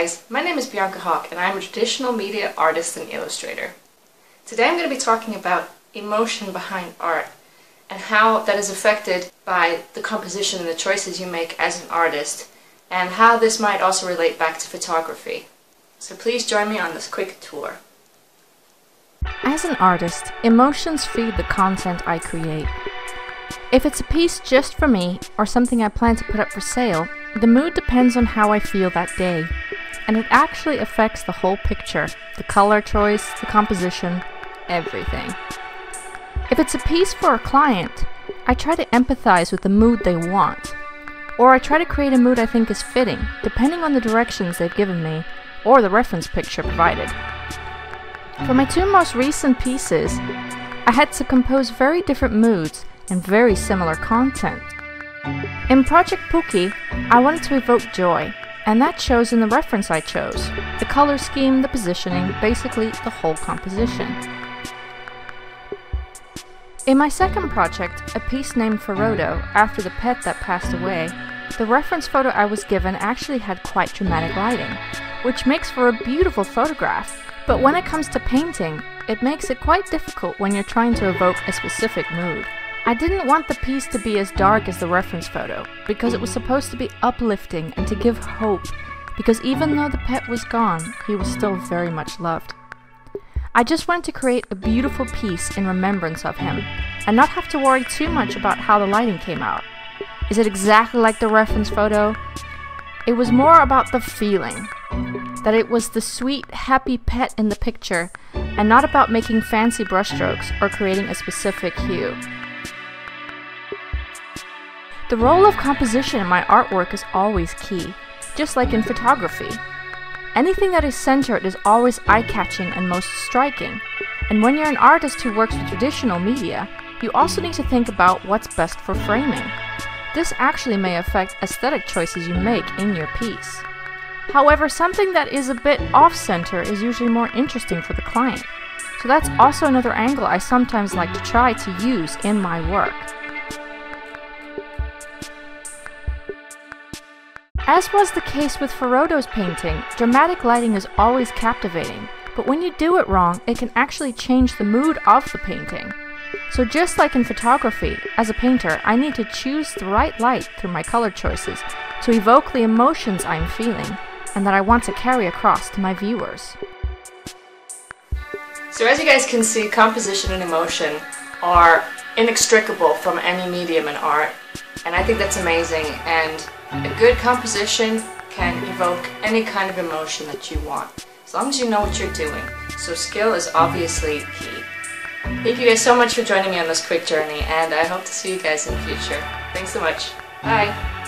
guys, my name is Bianca Hawk and I'm a traditional media artist and illustrator. Today I'm going to be talking about emotion behind art and how that is affected by the composition and the choices you make as an artist, and how this might also relate back to photography. So please join me on this quick tour. As an artist, emotions feed the content I create. If it's a piece just for me, or something I plan to put up for sale, the mood depends on how I feel that day, and it actually affects the whole picture, the color choice, the composition, everything. If it's a piece for a client, I try to empathize with the mood they want, or I try to create a mood I think is fitting, depending on the directions they've given me, or the reference picture provided. For my two most recent pieces, I had to compose very different moods and very similar content. In Project Pookie, I wanted to evoke joy, and that shows in the reference I chose, the color scheme, the positioning, basically the whole composition. In my second project, a piece named Ferodo, after the pet that passed away, the reference photo I was given actually had quite dramatic lighting, which makes for a beautiful photograph, but when it comes to painting, it makes it quite difficult when you're trying to evoke a specific mood. I didn't want the piece to be as dark as the reference photo, because it was supposed to be uplifting and to give hope, because even though the pet was gone, he was still very much loved. I just wanted to create a beautiful piece in remembrance of him, and not have to worry too much about how the lighting came out. Is it exactly like the reference photo? It was more about the feeling, that it was the sweet, happy pet in the picture, and not about making fancy brushstrokes or creating a specific hue. The role of composition in my artwork is always key, just like in photography. Anything that is centered is always eye-catching and most striking, and when you're an artist who works with traditional media, you also need to think about what's best for framing. This actually may affect aesthetic choices you make in your piece. However, something that is a bit off-center is usually more interesting for the client, so that's also another angle I sometimes like to try to use in my work. As was the case with Ferodo's painting, dramatic lighting is always captivating, but when you do it wrong, it can actually change the mood of the painting. So just like in photography, as a painter, I need to choose the right light through my color choices to evoke the emotions I'm feeling and that I want to carry across to my viewers. So as you guys can see, composition and emotion are inextricable from any medium in art, and I think that's amazing. And a good composition can evoke any kind of emotion that you want, as long as you know what you're doing. So skill is obviously key. Thank you guys so much for joining me on this quick journey, and I hope to see you guys in the future. Thanks so much. Bye!